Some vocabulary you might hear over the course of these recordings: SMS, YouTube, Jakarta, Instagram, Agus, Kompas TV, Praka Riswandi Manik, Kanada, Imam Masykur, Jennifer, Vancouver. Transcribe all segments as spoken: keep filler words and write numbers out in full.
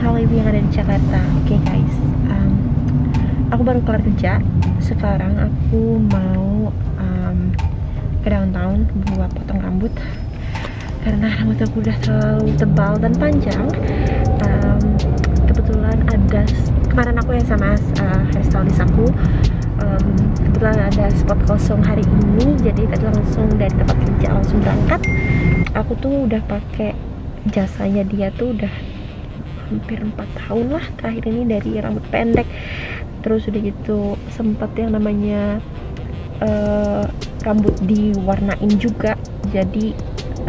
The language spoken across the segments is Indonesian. highway yang ada di Jakarta. Oke okay, guys, um, aku baru kelar kerja. Sekarang aku mau um, ke downtown buat potong rambut karena rambut aku udah terlalu tebal dan panjang. Um, kebetulan ada, kemarin aku S M S uh, hairstylist aku, um, kebetulan ada spot kosong hari ini, jadi tadi langsung dari tempat kerja langsung berangkat. Aku tuh udah pakai jasanya dia tuh udah hampir empat tahun lah, terakhir ini dari rambut pendek. Terus udah gitu sempet yang namanya uh, rambut diwarnain juga, jadi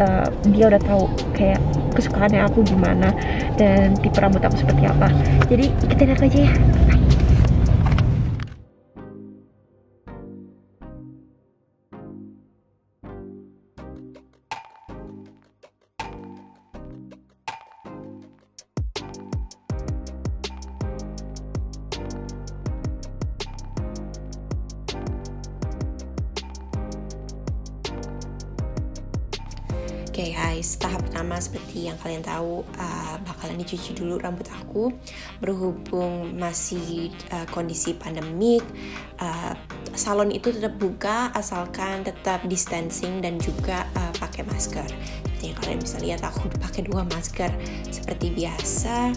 uh, dia udah tahu kayak kesukaannya aku gimana dan tipe rambut aku seperti apa. Jadi ikutin aku aja ya. Oke okay guys, tahap pertama seperti yang kalian tahu, uh, bakalan dicuci dulu rambut aku. Berhubung masih uh, kondisi pandemik, uh, salon itu tetap buka asalkan tetap distancing dan juga uh, pakai masker. Seperti yang kalian bisa lihat, aku pakai dua masker seperti biasa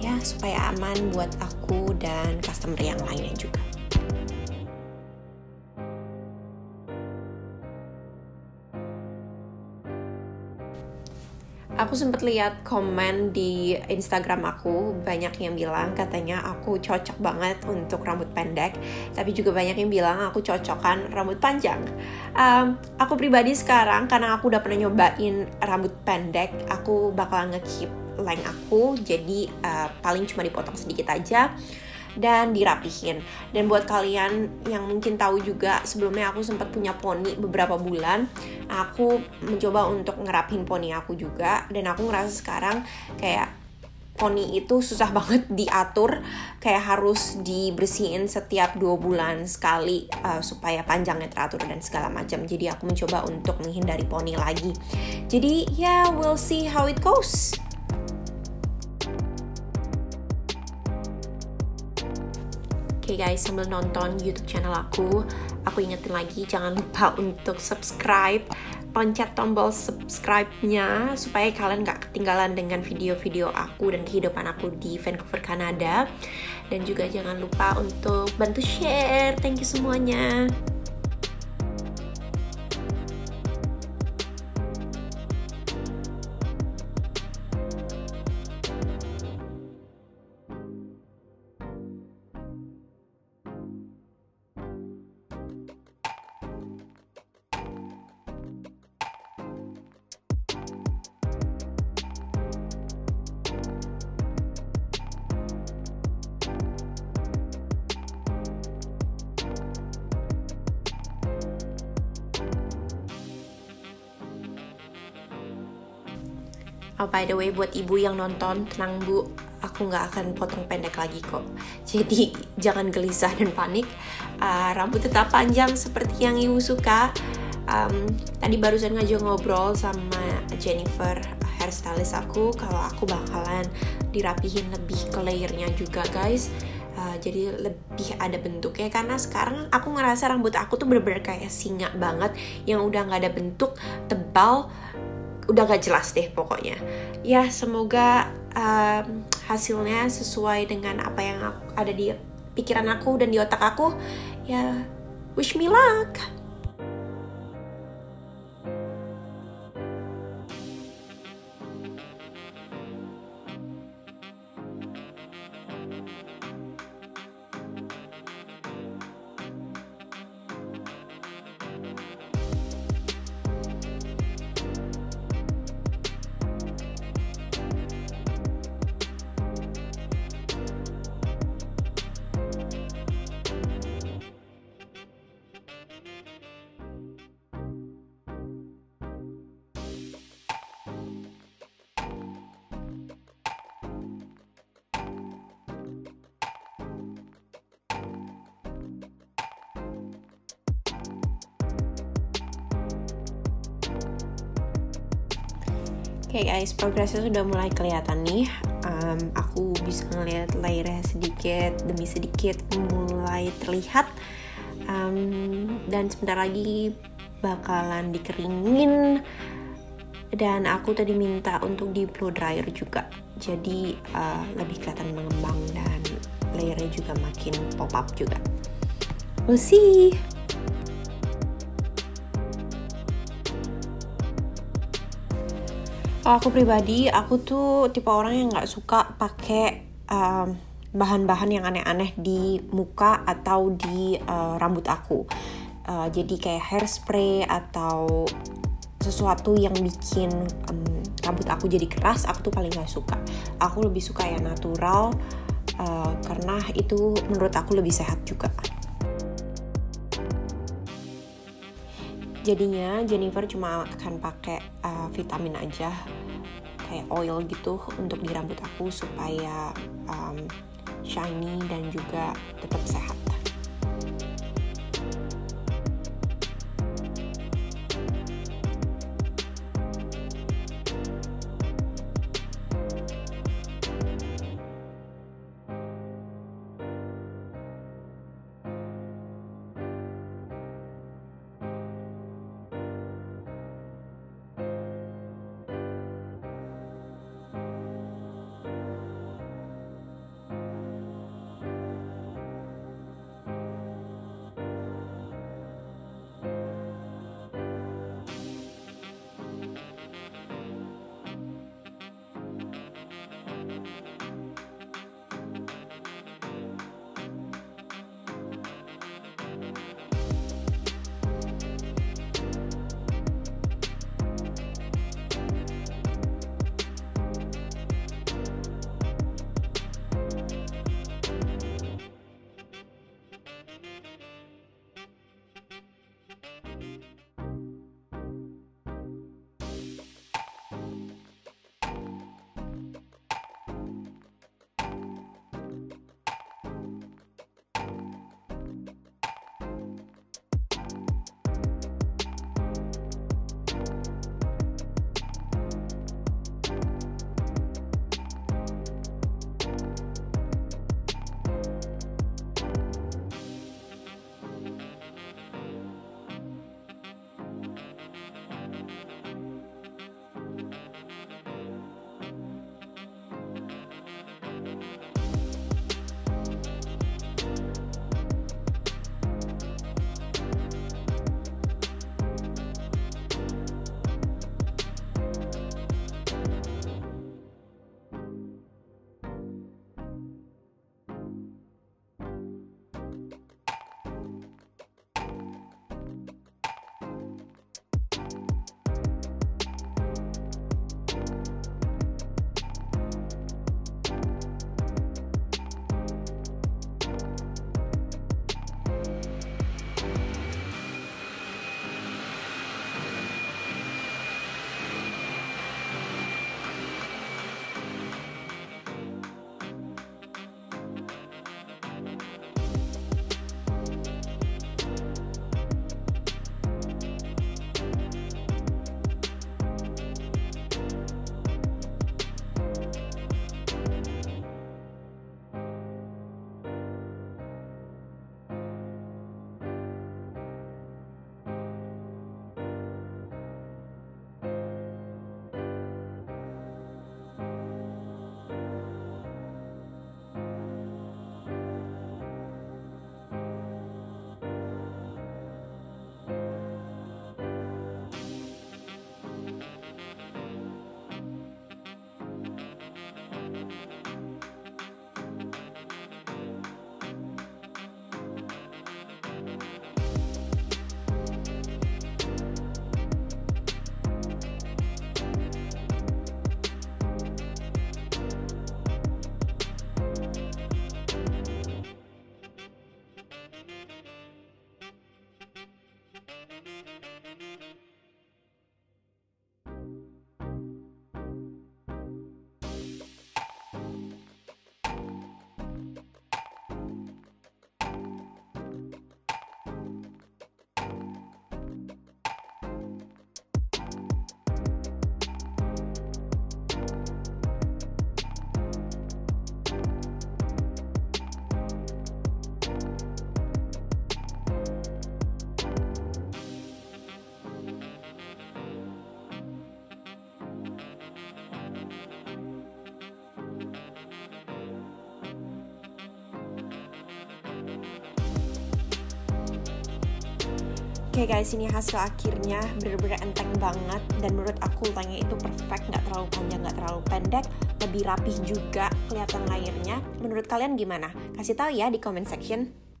ya, supaya aman buat aku dan customer yang lainnya juga. Aku sempat lihat komen di Instagram aku, banyak yang bilang katanya aku cocok banget untuk rambut pendek, tapi juga banyak yang bilang aku cocokan rambut panjang. Um, aku pribadi sekarang, karena aku udah pernah nyobain rambut pendek, aku bakalan nge-keep length aku, jadi uh, paling cuma dipotong sedikit aja dan dirapihin. Dan buat kalian yang mungkin tahu juga, sebelumnya aku sempat punya poni beberapa bulan. Aku mencoba untuk ngerapihin poni aku juga, dan aku ngerasa sekarang kayak poni itu susah banget diatur, kayak harus dibersihin setiap dua bulan sekali uh, supaya panjangnya teratur dan segala macam. Jadi aku mencoba untuk menghindari poni lagi. Jadi ya yeah, we'll see how it goes. Oke okay guys, sambil nonton YouTube channel aku, aku ingetin lagi jangan lupa untuk subscribe, pencet tombol subscribe-nya supaya kalian gak ketinggalan dengan video-video aku dan kehidupan aku di Vancouver, Kanada. Dan juga jangan lupa untuk bantu share. Thank you semuanya. Oh, by the way, buat ibu yang nonton, tenang bu, aku nggak akan potong pendek lagi kok. Jadi jangan gelisah dan panik, uh, rambut tetap panjang seperti yang ibu suka. Um, tadi barusan ngajak ngobrol sama Jennifer, hairstylist aku, kalau aku bakalan dirapihin lebih ke layernya juga guys. Uh, jadi lebih ada bentuknya, karena sekarang aku ngerasa rambut aku tuh bener-bener kayak singa banget, yang udah nggak ada bentuk, tebal, udah gak jelas deh pokoknya. Ya semoga um, hasilnya sesuai dengan apa yang aku, ada di pikiran aku dan di otak aku. Ya wish me luck. Oke okay guys, progresnya sudah mulai kelihatan nih. um, aku bisa ngelihat layarnya sedikit demi sedikit mulai terlihat, um, dan sebentar lagi bakalan dikeringin. Dan aku tadi minta untuk di blow dryer juga, jadi uh, lebih kelihatan mengembang dan layarnya juga makin pop up juga. We'll see. Kalau aku pribadi, aku tuh tipe orang yang nggak suka pakai um, bahan-bahan yang aneh-aneh di muka atau di uh, rambut aku. Uh, jadi kayak hairspray atau sesuatu yang bikin um, rambut aku jadi keras, aku tuh paling nggak suka. Aku lebih suka yang natural, uh, karena itu menurut aku lebih sehat juga. Jadinya Jennifer cuma akan pakai uh, vitamin aja, kayak oil gitu untuk di rambut aku supaya um, shiny dan juga tetap sehat. Oke okay guys, ini hasil akhirnya bener-bener enteng banget, dan menurut aku ultangnya itu perfect, nggak terlalu panjang, nggak terlalu pendek, lebih rapih juga kelihatan layernya. Menurut kalian gimana? Kasih tahu ya di comment section.